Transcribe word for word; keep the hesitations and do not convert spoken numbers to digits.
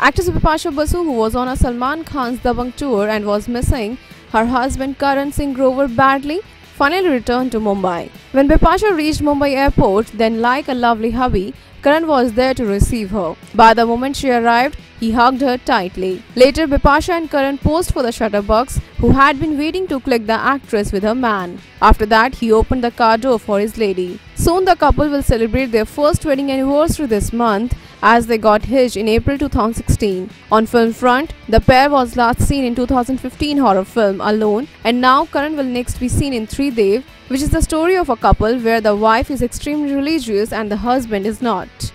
Actress Bipasha Basu, who was on a Salman Khan's Dabang tour and was missing her husband Karan Singh Grover badly, finally returned to Mumbai. When Bipasha reached Mumbai airport, then like a lovely hubby, Karan was there to receive her. By the moment she arrived, he hugged her tightly. Later, Bipasha and Karan posed for the shutterbugs, who had been waiting to click the actress with her man. After that, he opened the car door for his lady. Soon, the couple will celebrate their first wedding anniversary this month, as they got hitched in April two thousand sixteen. On film front, the pair was last seen in two thousand fifteen horror film Alone, and now Karan will next be seen in three Dev, which is the story of a couple where the wife is extremely religious and the husband is not.